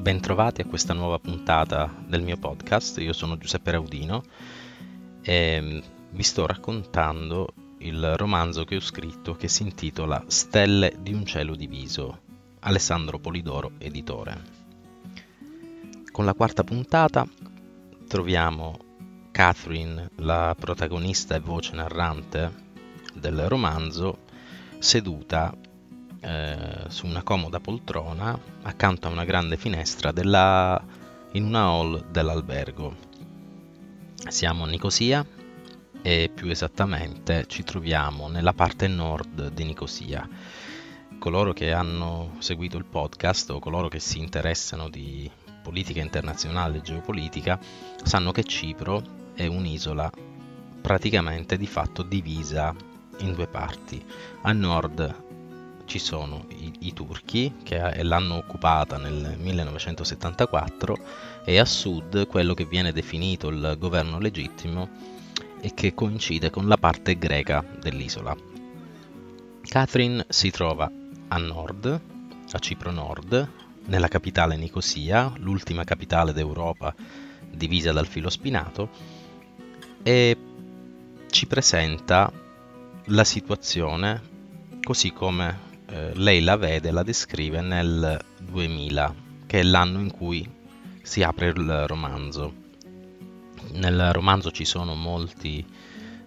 Bentrovati a questa nuova puntata del mio podcast. Io sono Giuseppe Raudino e vi sto raccontando il romanzo che ho scritto, che si intitola Stelle di un cielo diviso, Alessandro Polidoro, editore. Con la quarta puntata troviamo Catherine, la protagonista e voce narrante del romanzo, seduta su una comoda poltrona accanto a una grande finestra in una hall dell'albergo. Siamo a Nicosia e più esattamente ci troviamo nella parte nord di Nicosia. Coloro che hanno seguito il podcast o coloro che si interessano di politica internazionale e geopolitica sanno che Cipro è un'isola praticamente di fatto divisa in due parti. A nord ci sono i turchi, che l'hanno occupata nel 1974, e a sud quello che viene definito il governo legittimo e che coincide con la parte greca dell'isola. Catherine si trova a nord, a Cipro Nord, nella capitale Nicosia, l'ultima capitale d'Europa divisa dal filo spinato, e ci presenta la situazione così come lei la vede, la descrive nel 2000, che è l'anno in cui si apre il romanzo. Nel romanzo ci sono molti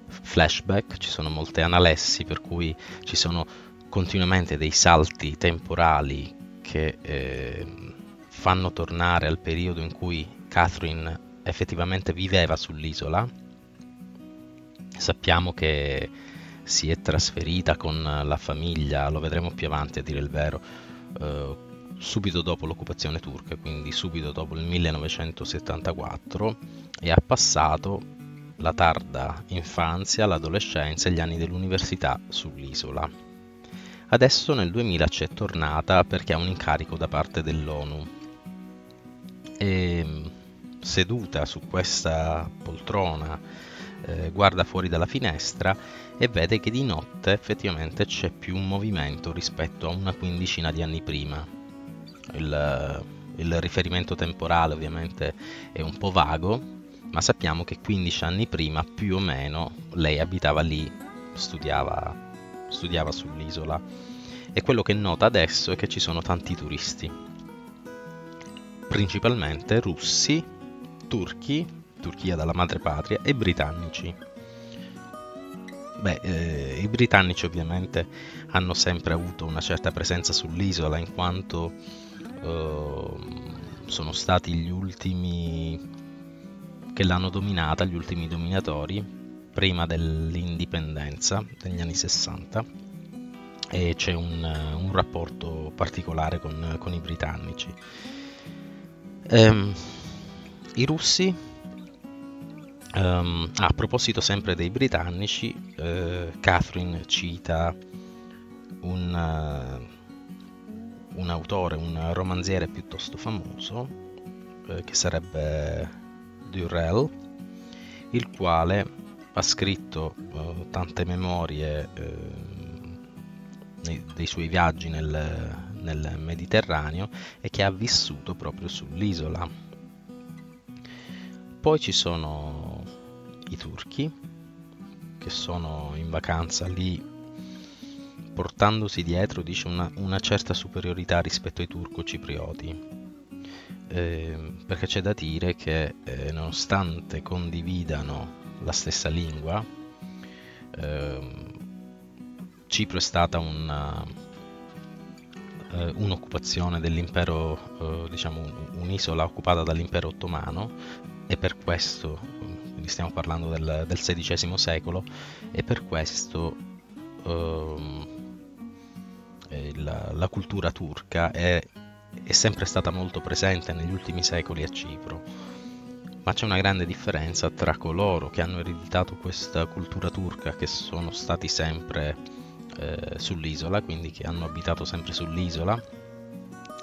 flashback, ci sono molte analessi, per cui ci sono continuamente dei salti temporali che fanno tornare al periodo in cui Catherine effettivamente viveva sull'isola. Sappiamo che si è trasferita con la famiglia, lo vedremo più avanti a dire il vero, subito dopo l'occupazione turca, quindi subito dopo il 1974, e ha passato la tarda infanzia, l'adolescenza e gli anni dell'università sull'isola. Adesso nel 2000 ci è tornata perché ha un incarico da parte dell'ONU e seduta su questa poltrona guarda fuori dalla finestra e vede che di notte effettivamente c'è più un movimento rispetto a una quindicina di anni prima. Il riferimento temporale ovviamente è un po' vago, ma sappiamo che 15 anni prima più o meno lei abitava lì, studiava sull'isola, e quello che nota adesso è che ci sono tanti turisti, principalmente russi, Turchia dalla madrepatria e britannici. I britannici ovviamente hanno sempre avuto una certa presenza sull'isola, in quanto sono stati gli ultimi che l'hanno dominata, gli ultimi dominatori prima dell'indipendenza degli anni 60, e c'è un rapporto particolare con i britannici. I russi, a proposito sempre dei britannici, Catherine cita un autore, un romanziere piuttosto famoso, che sarebbe Durrell, il quale ha scritto tante memorie dei suoi viaggi nel Mediterraneo e che ha vissuto proprio sull'isola. Poi ci sono i turchi che sono in vacanza lì, portandosi dietro, dice, una certa superiorità rispetto ai turco-ciprioti, perché c'è da dire che nonostante condividano la stessa lingua, Cipro è stata un'occupazione dell'impero, diciamo un'isola occupata dall'impero ottomano, e per questo, stiamo parlando del XVI secolo, e per questo la cultura turca è sempre stata molto presente negli ultimi secoli a Cipro, ma c'è una grande differenza tra coloro che hanno ereditato questa cultura turca, che sono stati sempre sull'isola, quindi che hanno abitato sempre sull'isola,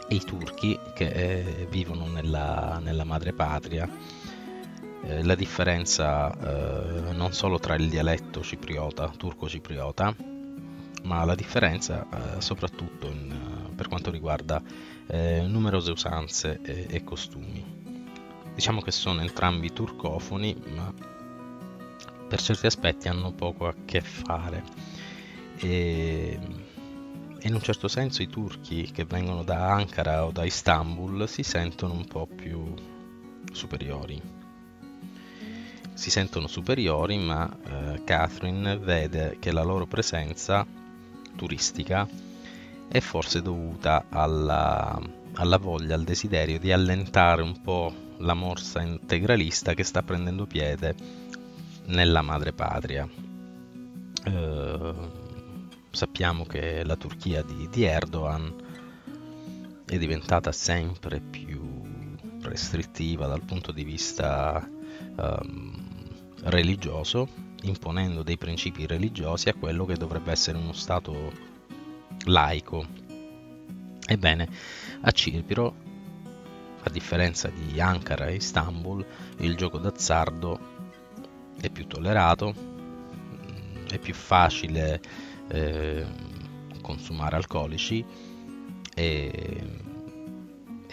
e i turchi che vivono nella madrepatria. La differenza non solo tra il dialetto turco-cipriota, ma la differenza soprattutto per quanto riguarda numerose usanze e costumi. Diciamo che sono entrambi turcofoni, ma per certi aspetti hanno poco a che fare. E in un certo senso i turchi che vengono da Ankara o da Istanbul si sentono un po' più superiori. Si sentono superiori, ma Catherine vede che la loro presenza turistica è forse dovuta alla voglia, al desiderio di allentare un po' la morsa integralista che sta prendendo piede nella madrepatria. Sappiamo che la Turchia di Erdogan è diventata sempre più restrittiva dal punto di vista religioso, imponendo dei principi religiosi a quello che dovrebbe essere uno stato laico. Ebbene, a Cipro, a differenza di Ankara e Istanbul, il gioco d'azzardo è più tollerato, è più facile consumare alcolici e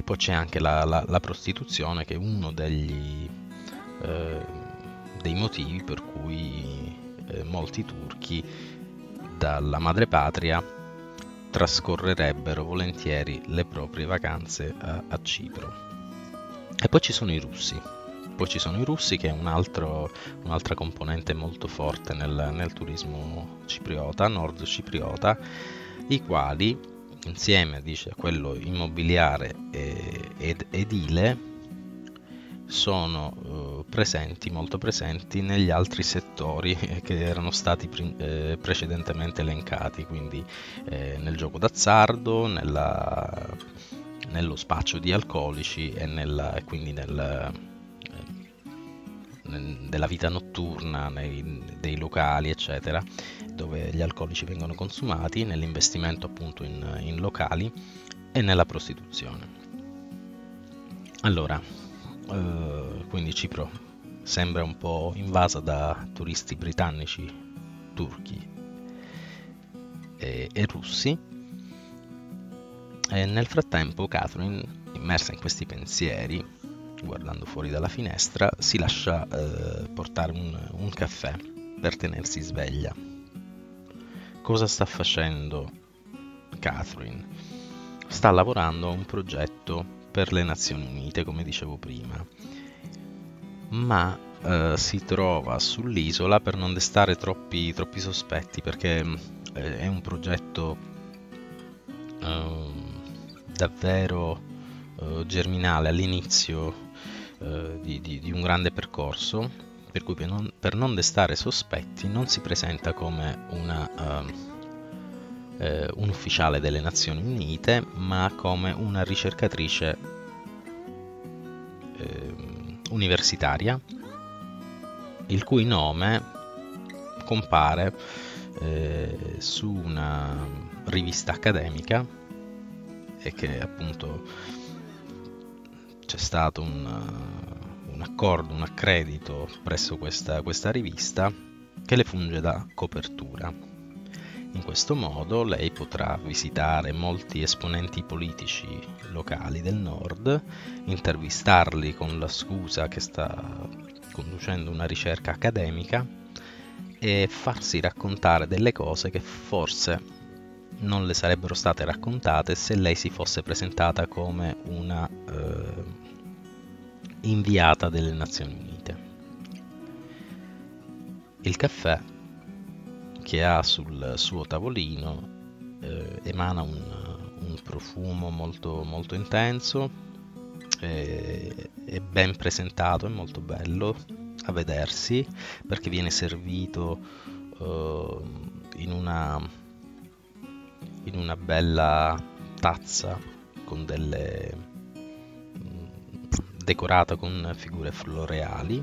poi c'è anche la prostituzione, che è uno dei motivi per cui molti turchi dalla madrepatria trascorrerebbero volentieri le proprie vacanze a Cipro. E poi ci sono i russi. Che è un'altra componente molto forte nel turismo cipriota, nord cipriota, i quali, insieme dice a quello immobiliare ed edile, sono molto presenti negli altri settori che erano stati precedentemente elencati, quindi nel gioco d'azzardo, nello spaccio di alcolici e quindi della vita notturna, dei locali eccetera, dove gli alcolici vengono consumati, nell'investimento appunto in locali e nella prostituzione. Allora, quindi Cipro sembra un po' invasa da turisti britannici, turchi e russi, e nel frattempo Catherine, immersa in questi pensieri, guardando fuori dalla finestra, si lascia portare un caffè per tenersi sveglia. Cosa sta facendo Catherine? Sta lavorando a un progetto per le Nazioni Unite, come dicevo prima, ma si trova sull'isola per non destare troppi sospetti, perché è un progetto davvero germinale all'inizio di un grande percorso, per cui per non destare sospetti non si presenta come un ufficiale delle Nazioni Unite, ma come una ricercatrice universitaria, il cui nome compare su una rivista accademica, e che appunto c'è stato un accordo, un accredito presso questa rivista che le funge da copertura. In questo modo lei potrà visitare molti esponenti politici locali del nord, intervistarli con la scusa che sta conducendo una ricerca accademica e farsi raccontare delle cose che forse non le sarebbero state raccontate se lei si fosse presentata come una inviata delle Nazioni Unite. Il caffè che ha sul suo tavolino emana un profumo molto, molto intenso, è ben presentato, è molto bello a vedersi, perché viene servito in una bella tazza decorata con figure floreali,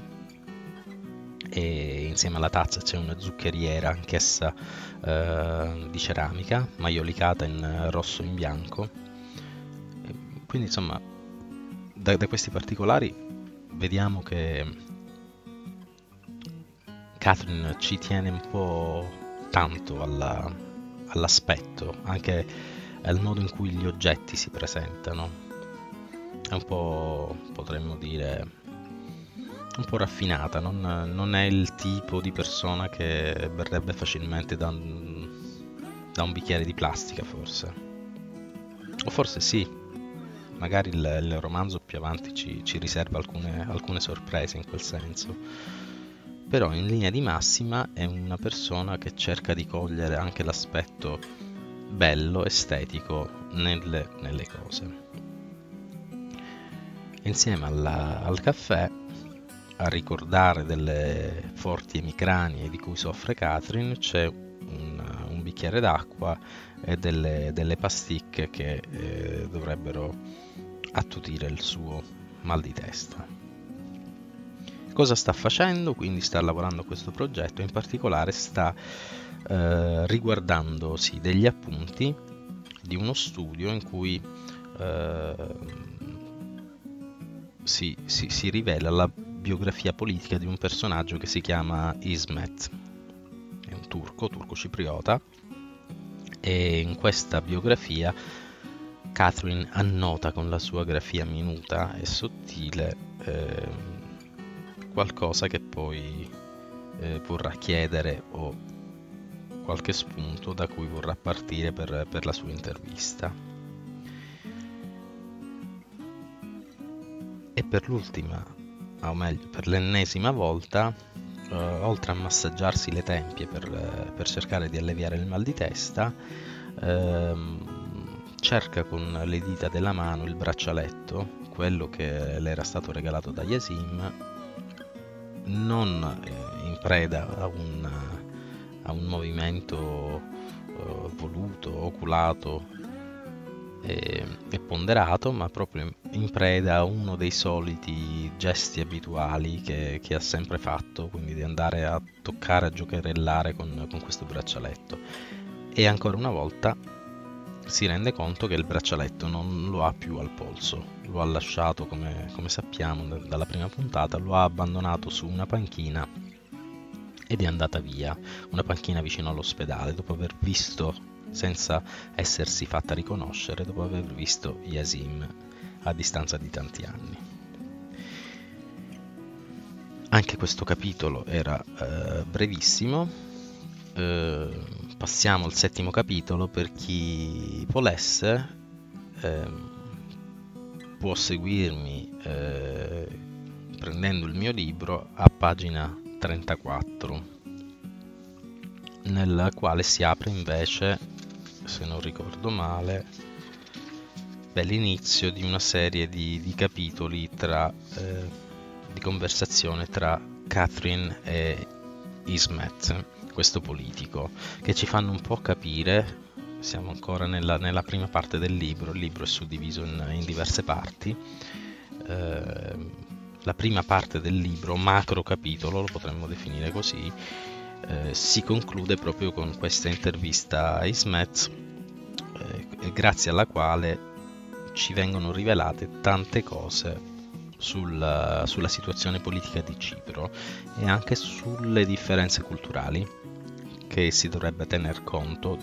e insieme alla tazza c'è una zuccheriera, anch'essa di ceramica, maiolicata in rosso e in bianco. Quindi insomma, da questi particolari vediamo che Catherine ci tiene un po' tanto all'aspetto, anche è il modo in cui gli oggetti si presentano, è un po', potremmo dire, un po' raffinata, non è il tipo di persona che berrebbe facilmente da un bicchiere di plastica, forse, o forse sì, magari il romanzo più avanti ci riserva alcune sorprese in quel senso, però in linea di massima è una persona che cerca di cogliere anche l'aspetto bello, estetico nelle cose. Insieme al caffè, a ricordare delle forti emicranie di cui soffre Catherine, c'è un bicchiere d'acqua e delle pasticche che dovrebbero attutire il suo mal di testa. Cosa sta facendo? Quindi sta lavorando a questo progetto, in particolare sta riguardandosi degli appunti di uno studio in cui si rivela la biografia politica di un personaggio che si chiama Ismet, è un turco cipriota, e in questa biografia Catherine annota con la sua grafia minuta e sottile qualcosa che poi vorrà chiedere, o qualche spunto da cui vorrà partire per la sua intervista. E per l'ultima, o meglio per l'ennesima volta, oltre a massaggiarsi le tempie per cercare di alleviare il mal di testa, cerca con le dita della mano il braccialetto, quello che le era stato regalato da Yeşim, non in preda a un movimento voluto, oculato e ponderato, ma proprio in preda a uno dei soliti gesti abituali che ha sempre fatto, quindi di andare a toccare, a giocherellare con questo braccialetto, e ancora una volta si rende conto che il braccialetto non lo ha più al polso, lo ha lasciato, come sappiamo dalla prima puntata, lo ha abbandonato su una panchina ed è andata via, una panchina vicino all'ospedale, dopo aver visto, senza essersi fatta riconoscere, dopo aver visto Yeşim a distanza di tanti anni. Anche questo capitolo era brevissimo. Passiamo al settimo capitolo. Per chi volesse può seguirmi prendendo il mio libro a pagina 34, nella quale si apre invece, se non ricordo male, l'inizio di una serie di capitoli di conversazione tra Catherine e Ismet, questo politico, che ci fanno un po' capire, siamo ancora nella prima parte del libro, il libro è suddiviso in diverse parti, la prima parte del libro, macro capitolo, lo potremmo definire così, si conclude proprio con questa intervista a Ismet, grazie alla quale ci vengono rivelate tante cose sulla situazione politica di Cipro e anche sulle differenze culturali delle quali si dovrebbe tener conto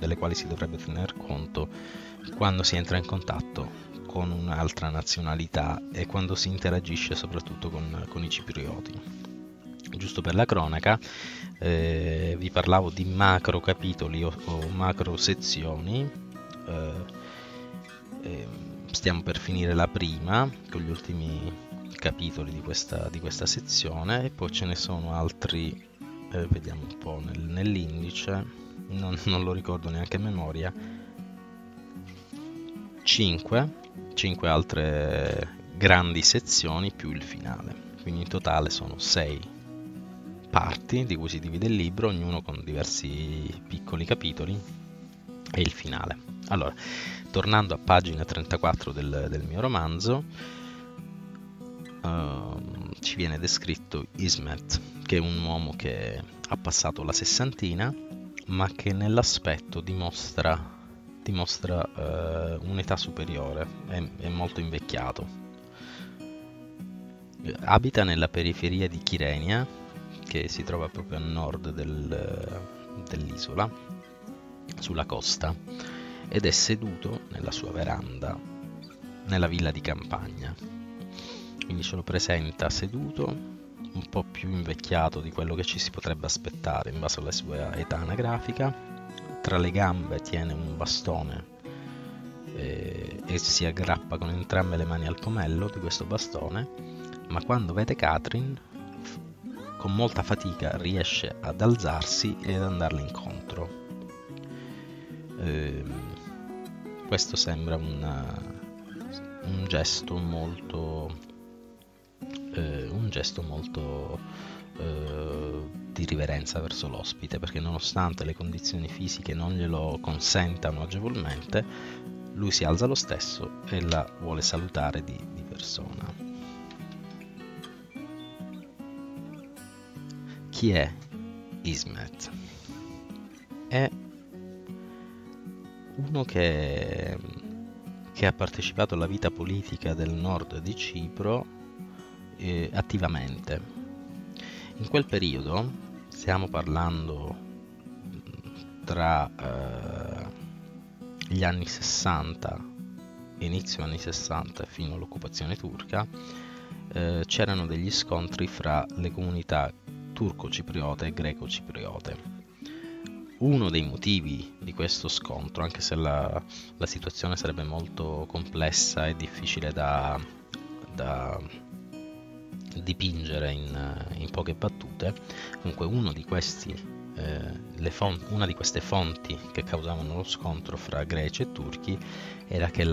quando si entra in contatto con un'altra nazionalità e quando si interagisce soprattutto con i ciprioti. Giusto per la cronaca, vi parlavo di macro capitoli o macro sezioni, stiamo per finire la prima con gli ultimi capitoli di questa sezione, e poi ce ne sono altri, vediamo un po' nell'indice, non lo ricordo neanche a memoria, 5 altre grandi sezioni più il finale, quindi in totale sono 6 parti di cui si divide il libro, ognuno con diversi piccoli capitoli e il finale. Allora, tornando a pagina 34 del mio romanzo, ci viene descritto Ismet, che è un uomo che ha passato la sessantina, ma che nell'aspetto dimostra un'età superiore, è molto invecchiato. Abita nella periferia di Kyrenia, che si trova proprio a nord dell'isola, sulla costa, ed è seduto nella sua veranda nella villa di campagna. Quindi ce lo presenta seduto, un po' più invecchiato di quello che ci si potrebbe aspettare in base alla sua età anagrafica. Tra le gambe tiene un bastone e si aggrappa con entrambe le mani al pomello di questo bastone, ma quando vede Catherine con molta fatica riesce ad alzarsi e ad andarle incontro. Questo sembra un gesto molto di riverenza verso l'ospite, perché nonostante le condizioni fisiche non glielo consentano agevolmente, lui si alza lo stesso e la vuole salutare di persona. Chi è Ismet? È uno che ha partecipato alla vita politica del nord di Cipro attivamente. In quel periodo, stiamo parlando tra gli anni 60, inizio anni 60 fino all'occupazione turca, c'erano degli scontri fra le comunità turco-cipriote e greco-cipriote. Uno dei motivi di questo scontro, anche se la situazione sarebbe molto complessa e difficile da dipingere in poche battute, comunque una di queste fonti che causavano lo scontro fra greci e turchi era che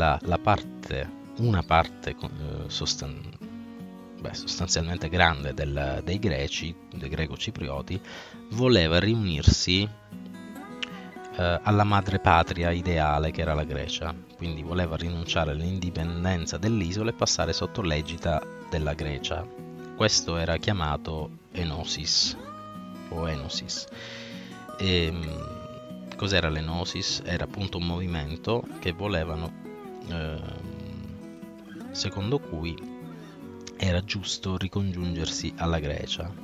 sostanzialmente grande dei greci, dei greco-ciprioti, voleva riunirsi alla madre patria ideale che era la Grecia, quindi voleva rinunciare all'indipendenza dell'isola e passare sotto l'egida della Grecia. Questo era chiamato Enosis o Enosis. Cos'era l'Enosis? Era appunto un movimento che volevano, secondo cui era giusto ricongiungersi alla Grecia,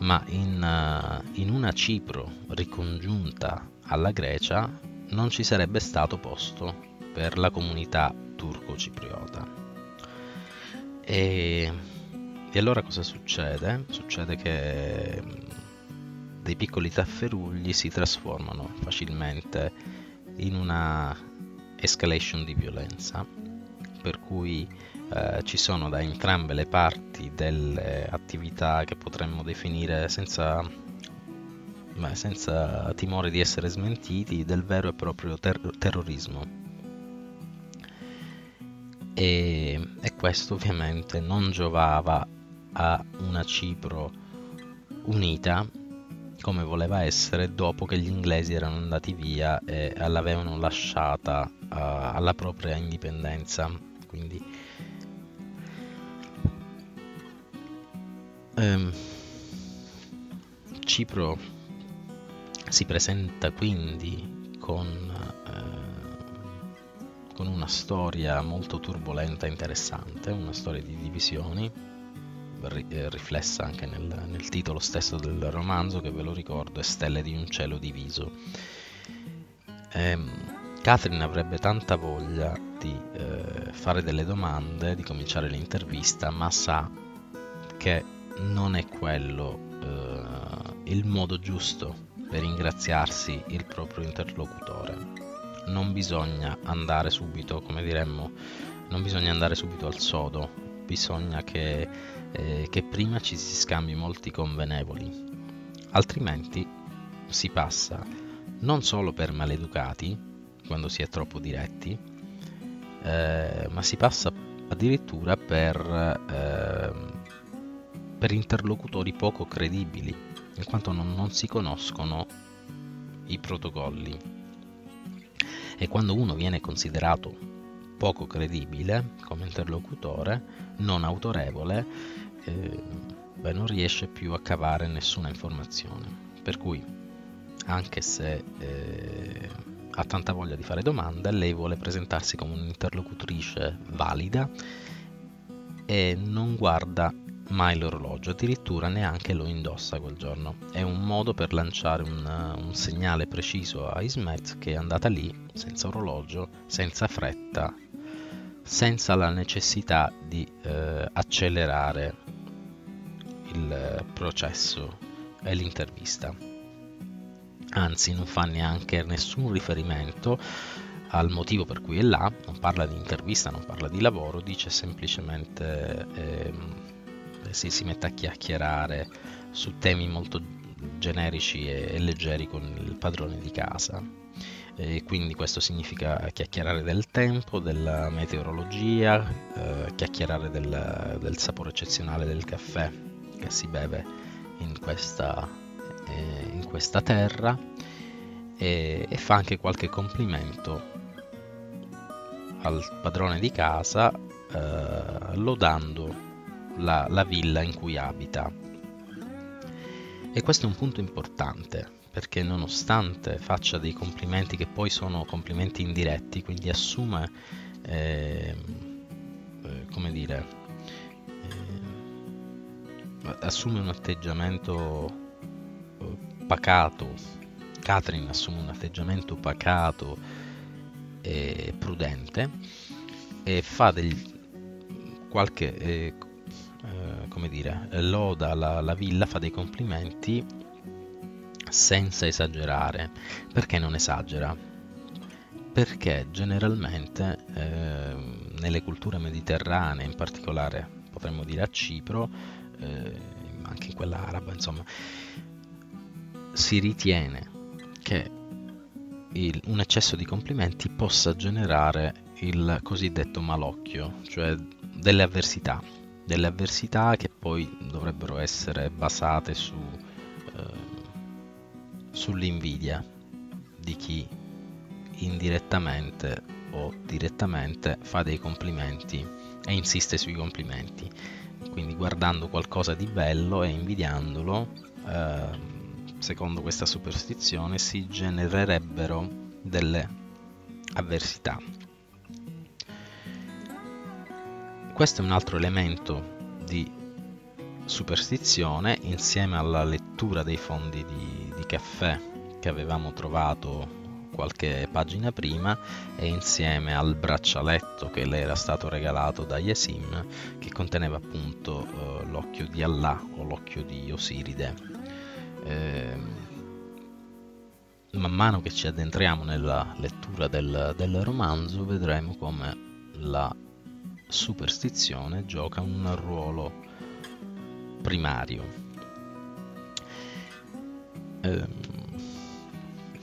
ma in una Cipro ricongiunta alla Grecia non ci sarebbe stato posto per la comunità turco-cipriota. E allora cosa succede? Succede che dei piccoli tafferugli si trasformano facilmente in una escalation di violenza, per cui ci sono da entrambe le parti delle attività che potremmo definire senza timore di essere smentiti, del vero e proprio terrorismo. E questo ovviamente non giovava a una Cipro unita come voleva essere dopo che gli inglesi erano andati via e l'avevano lasciata alla propria indipendenza. Quindi Cipro si presenta quindi con una storia molto turbolenta e interessante, una storia di divisioni, riflessa anche nel titolo stesso del romanzo, che ve lo ricordo è Stelle di un cielo diviso. Catherine avrebbe tanta voglia di fare delle domande, di cominciare l'intervista, ma sa che non è quello il modo giusto per ringraziarsi il proprio interlocutore. Non bisogna andare subito, come diremmo, non bisogna andare subito al sodo, bisogna che prima ci si scambi molti convenevoli, altrimenti si passa non solo per maleducati, quando si è troppo diretti, ma si passa addirittura per interlocutori poco credibili, in quanto non si conoscono i protocolli. E quando uno viene considerato poco credibile come interlocutore, non autorevole, non riesce più a cavare nessuna informazione. Per cui, anche se ha tanta voglia di fare domande, lei vuole presentarsi come un'interlocutrice valida e non guarda mai l'orologio, addirittura neanche lo indossa quel giorno. È un modo per lanciare un segnale preciso a Ismet che è andata lì senza orologio, senza fretta, senza la necessità di accelerare il processo e l'intervista. Anzi, non fa neanche nessun riferimento al motivo per cui è là, non parla di intervista, non parla di lavoro, dice semplicemente si mette a chiacchierare su temi molto generici e leggeri con il padrone di casa. E quindi questo significa chiacchierare del tempo, della meteorologia, chiacchierare del sapore eccezionale del caffè che si beve in questa terra, e fa anche qualche complimento al padrone di casa, lodando la villa in cui abita. E questo è un punto importante, perché nonostante faccia dei complimenti che poi sono complimenti indiretti, quindi assume assume un atteggiamento pacato. Catherine assume un atteggiamento pacato e prudente e fa loda la villa, fa dei complimenti senza esagerare. Perché non esagera? Perché generalmente nelle culture mediterranee, in particolare potremmo dire a Cipro, anche in quella araba, insomma, si ritiene che un eccesso di complimenti possa generare il cosiddetto malocchio, cioè delle avversità che poi dovrebbero essere basate sull'invidia di chi indirettamente o direttamente fa dei complimenti e insiste sui complimenti, quindi guardando qualcosa di bello e invidiandolo, secondo questa superstizione si genererebbero delle avversità. Questo è un altro elemento di superstizione, insieme alla lettura dei fondi di caffè che avevamo trovato qualche pagina prima, e insieme al braccialetto che le era stato regalato da Yeşim, che conteneva appunto l'occhio di Allah o l'occhio di Osiride. Man mano che ci addentriamo nella lettura del romanzo, vedremo come la superstizione gioca un ruolo primario.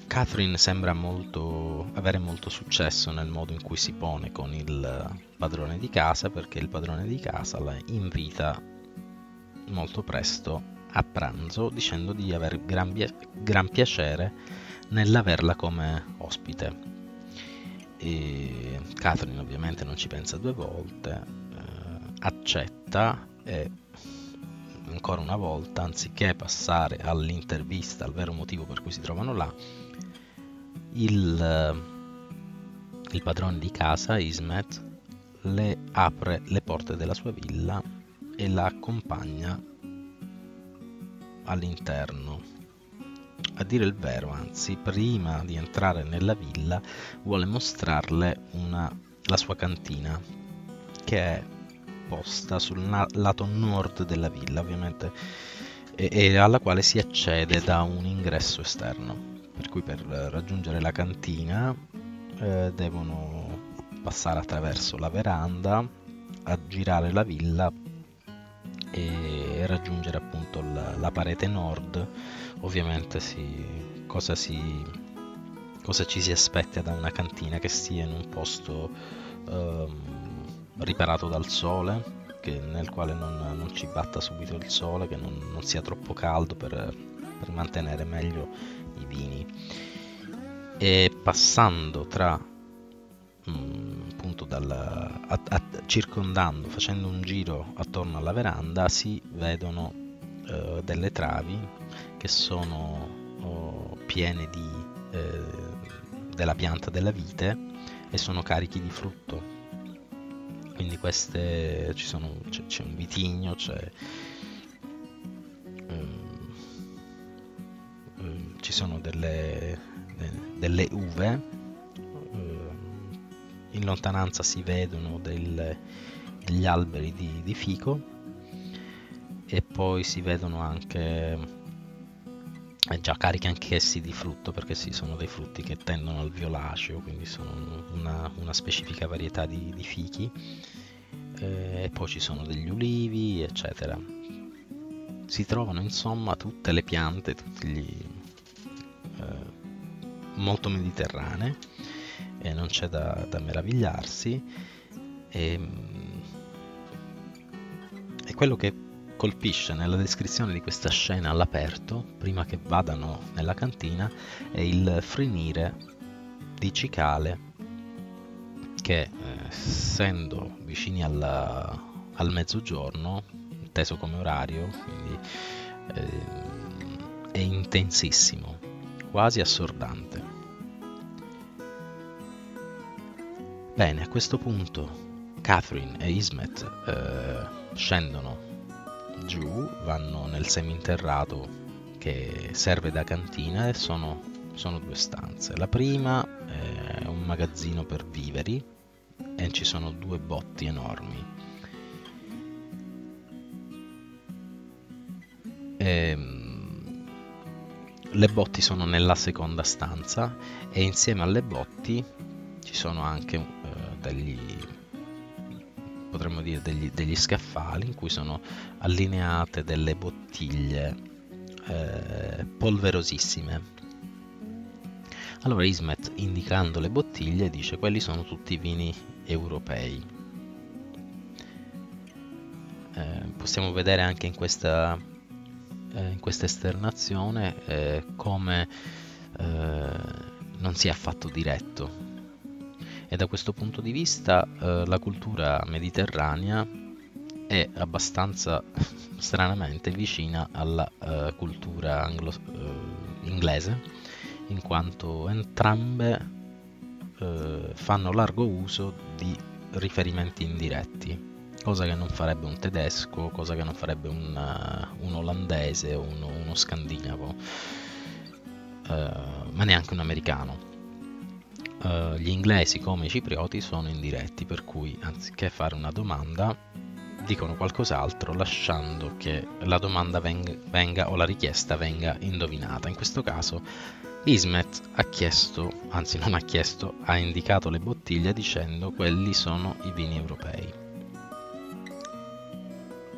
Catherine sembra avere molto successo nel modo in cui si pone con il padrone di casa, perché il padrone di casa la invita molto presto a pranzo dicendo di aver gran piacere nell'averla come ospite. E Catherine ovviamente non ci pensa due volte, accetta, e ancora una volta, anziché passare all'intervista, al vero motivo per cui si trovano là, il padrone di casa, Ismet, le apre le porte della sua villa e la accompagna all'interno. A dire il vero, anzi, prima di entrare nella villa vuole mostrarle la sua cantina, che è posta sul lato nord della villa, ovviamente, e alla quale si accede da un ingresso esterno, per cui per raggiungere la cantina devono passare attraverso la veranda, aggirare la villa e raggiungere appunto la parete nord. Ovviamente cosa ci si aspetta da una cantina? Che sia in un posto riparato dal sole, nel quale non ci batta subito il sole, che non sia troppo caldo per mantenere meglio i vini. E passando appunto facendo un giro attorno alla veranda, si vedono delle travi che sono piene della pianta della vite e sono carichi di frutto. quindi queste ci sono, c'è un vitigno, ci sono delle uve, in lontananza si vedono degli alberi di fico, e poi si vedono anche già carichi anch'essi di frutto, perché sì, sono dei frutti che tendono al violaceo, quindi sono una specifica varietà di fichi, e poi ci sono degli ulivi eccetera. Si trovano insomma tutte le piante, molto mediterranee, e non c'è da meravigliarsi. E quello che colpisce nella descrizione di questa scena all'aperto, prima che vadano nella cantina, è il frinire di cicale che, essendo vicini al mezzogiorno, inteso come orario, quindi, è intensissimo, quasi assordante. Bene, a questo punto Catherine e Ismet scendono giù, vanno nel seminterrato che serve da cantina, e sono due stanze. La prima è un magazzino per viveri e ci sono due botti enormi, le botti sono nella seconda stanza, e insieme alle botti ci sono anche potremmo dire degli scaffali in cui sono allineate delle bottiglie polverosissime. Allora Ismet, indicando le bottiglie, dice: quelli sono tutti vini europei. Possiamo vedere anche in questa esternazione come non sia affatto diretto. E da questo punto di vista la cultura mediterranea è abbastanza stranamente vicina alla cultura inglese, in quanto entrambe fanno largo uso di riferimenti indiretti, cosa che non farebbe un tedesco, cosa che non farebbe un olandese o uno scandinavo, ma neanche un americano. Gli inglesi, come i ciprioti, sono indiretti, per cui anziché fare una domanda dicono qualcos'altro, lasciando che la domanda venga o la richiesta venga indovinata. In questo caso Ismet ha indicato le bottiglie dicendo: quelli sono i vini europei.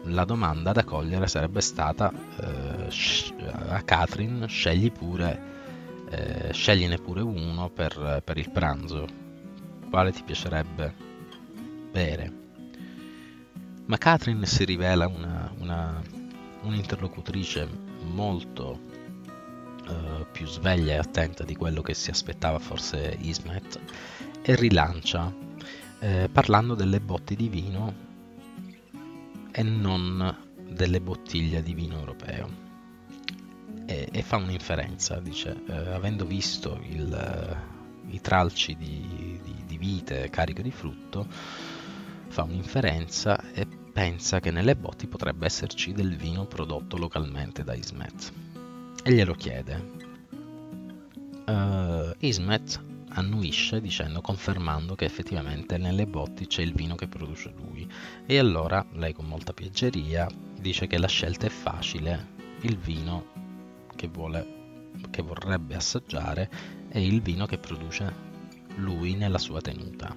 La domanda da cogliere sarebbe stata a Catherine: scegliene pure uno per il pranzo, quale ti piacerebbe bere? Ma Catherine si rivela un'interlocutrice molto più sveglia e attenta di quello che si aspettava forse Ismet, e rilancia parlando delle botti di vino e non delle bottiglie di vino europeo. E fa un'inferenza, dice: avendo visto i tralci di vite cariche di frutto, fa un'inferenza e pensa che nelle botti potrebbe esserci del vino prodotto localmente da Ismet, e glielo chiede. Ismet annuisce dicendo, confermando che effettivamente nelle botti c'è il vino che produce lui, e allora lei con molta piaggeria dice che la scelta è facile: il vino che vorrebbe assaggiare è il vino che produce lui nella sua tenuta.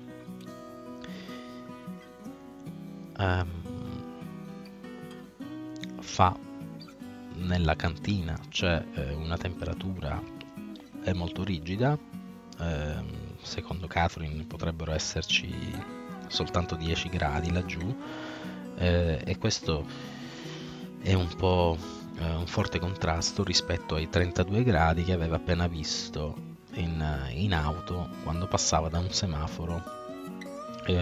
Nella cantina c'è una temperatura molto rigida, secondo Catherine potrebbero esserci soltanto 10 gradi laggiù, e questo è un po' un forte contrasto rispetto ai 32 gradi che aveva appena visto in auto quando passava da un semaforo,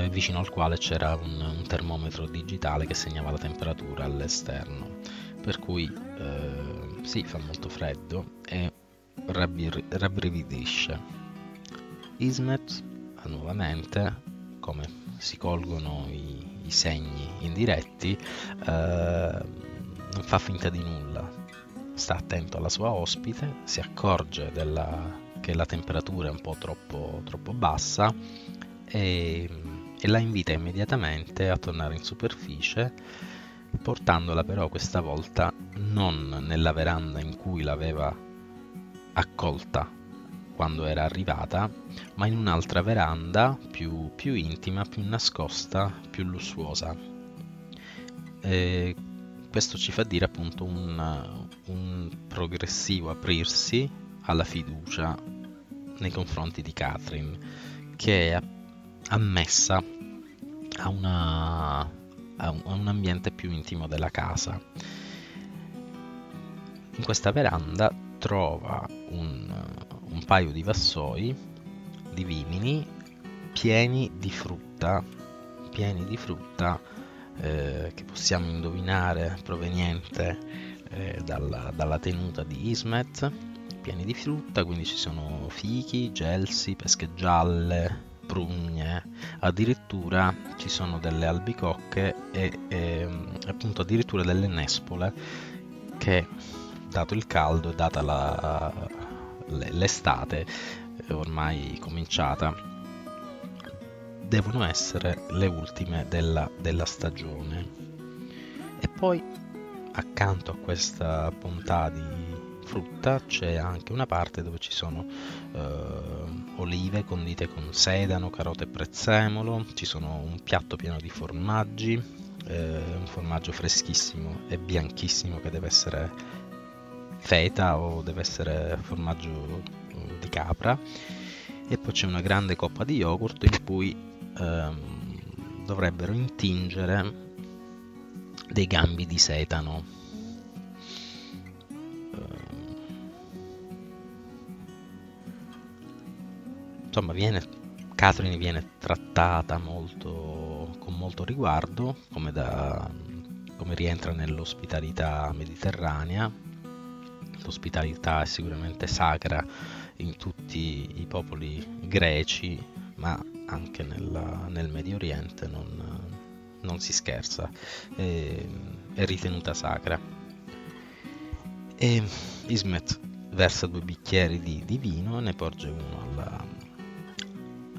vicino al quale c'era un termometro digitale che segnava la temperatura all'esterno, per cui sì, fa molto freddo e rabbrividisce. Ismet nuovamente, come si colgono i segni indiretti, non fa finta di nulla, sta attento alla sua ospite, si accorge che la temperatura è un po' troppo bassa e la invita immediatamente a tornare in superficie, portandola però questa volta non nella veranda in cui l'aveva accolta quando era arrivata, ma in un'altra veranda più intima, più nascosta, più lussuosa. E questo ci fa dire appunto un progressivo aprirsi alla fiducia nei confronti di Catherine, che è ammessa a un ambiente più intimo della casa. In questa veranda trova un paio di vassoi di vimini pieni di frutta che possiamo indovinare proveniente dalla tenuta di Ismet, pieni di frutta, quindi ci sono fichi, gelsi, pesche gialle, prugne, addirittura ci sono delle albicocche e appunto addirittura delle nespole che, dato il caldo e data l'estate ormai cominciata, devono essere le ultime della stagione. E poi accanto a questa bontà di frutta c'è anche una parte dove ci sono olive condite con sedano, carote e prezzemolo, ci sono un piatto pieno di formaggi, un formaggio freschissimo e bianchissimo che deve essere feta o deve essere formaggio di capra, e poi c'è una grande coppa di yogurt in cui dovrebbero intingere dei gambi di sedano. Insomma, Catherine viene trattata con molto riguardo, come rientra nell'ospitalità mediterranea. L'ospitalità è sicuramente sacra in tutti i popoli greci, ma anche nel Medio Oriente non si scherza, è ritenuta sacra. E Ismet versa 2 bicchieri di vino e ne porge uno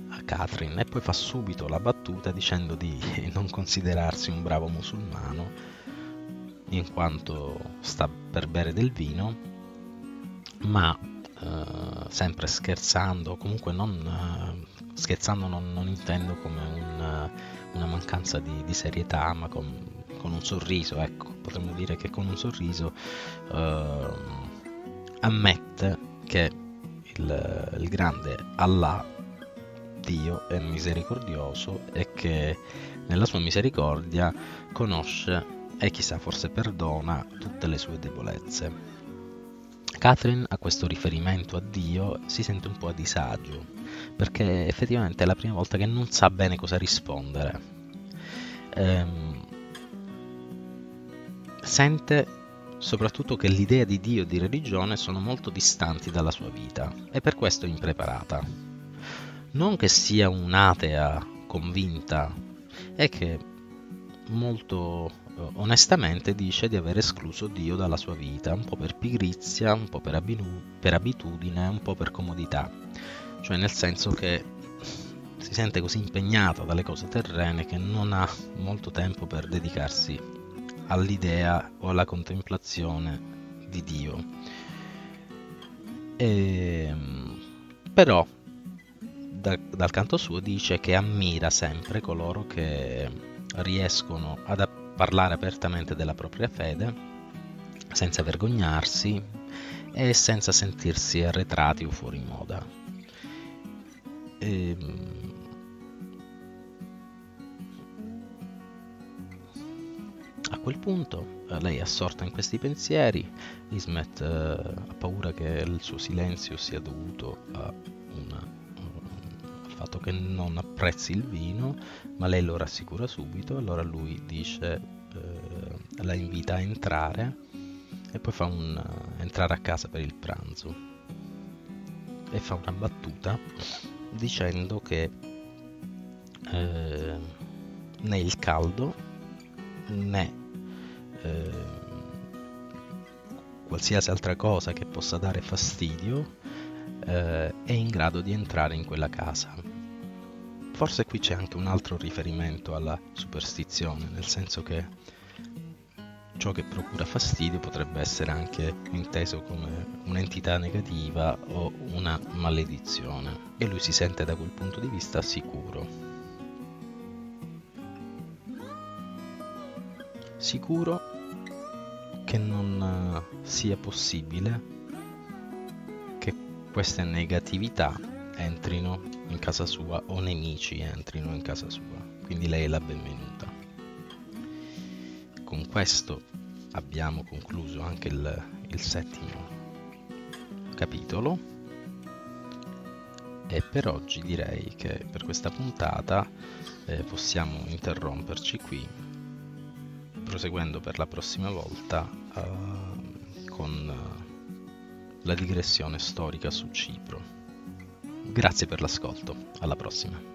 a Catherine, e poi fa subito la battuta dicendo di non considerarsi un bravo musulmano in quanto sta per bere del vino, ma sempre scherzando, comunque scherzando non intendo come una mancanza di serietà, ma con un sorriso, ecco, potremmo dire che con un sorriso ammette che il grande Allah, Dio, è misericordioso e che nella sua misericordia conosce e chissà forse perdona tutte le sue debolezze. Catherine, a questo riferimento a Dio, si sente un po' a disagio, perché effettivamente è la prima volta che non sa bene cosa rispondere. Sente soprattutto che l'idea di Dio e di religione sono molto distanti dalla sua vita e per questo è impreparata. Non che sia un'atea convinta, è che molto onestamente dice di aver escluso Dio dalla sua vita, un po' per pigrizia, un po' per abitudine, un po' per comodità, cioè nel senso che si sente così impegnata dalle cose terrene che non ha molto tempo per dedicarsi all'idea o alla contemplazione di Dio. Però dal canto suo dice che ammira sempre coloro che riescono ad parlare apertamente della propria fede senza vergognarsi e senza sentirsi arretrati o fuori moda. A quel punto lei è assorta in questi pensieri. Ismet ha paura che il suo silenzio sia dovuto al fatto che non apprezzi il vino, ma lei lo rassicura subito. Allora lui dice, la invita a entrare e poi fa entrare a casa per il pranzo e fa una battuta dicendo che né il caldo né qualsiasi altra cosa che possa dare fastidio è in grado di entrare in quella casa. Forse qui c'è anche un altro riferimento alla superstizione, nel senso che ciò che procura fastidio potrebbe essere anche inteso come un'entità negativa o una maledizione, e lui si sente da quel punto di vista sicuro. Sicuro che non sia possibile che queste negatività entrino in casa sua o nemici entrino in casa sua, quindi lei è la benvenuta. Con questo abbiamo concluso anche il settimo capitolo, e per oggi direi che per questa puntata possiamo interromperci qui, proseguendo per la prossima volta con la digressione storica su Cipro. Grazie per l'ascolto, alla prossima.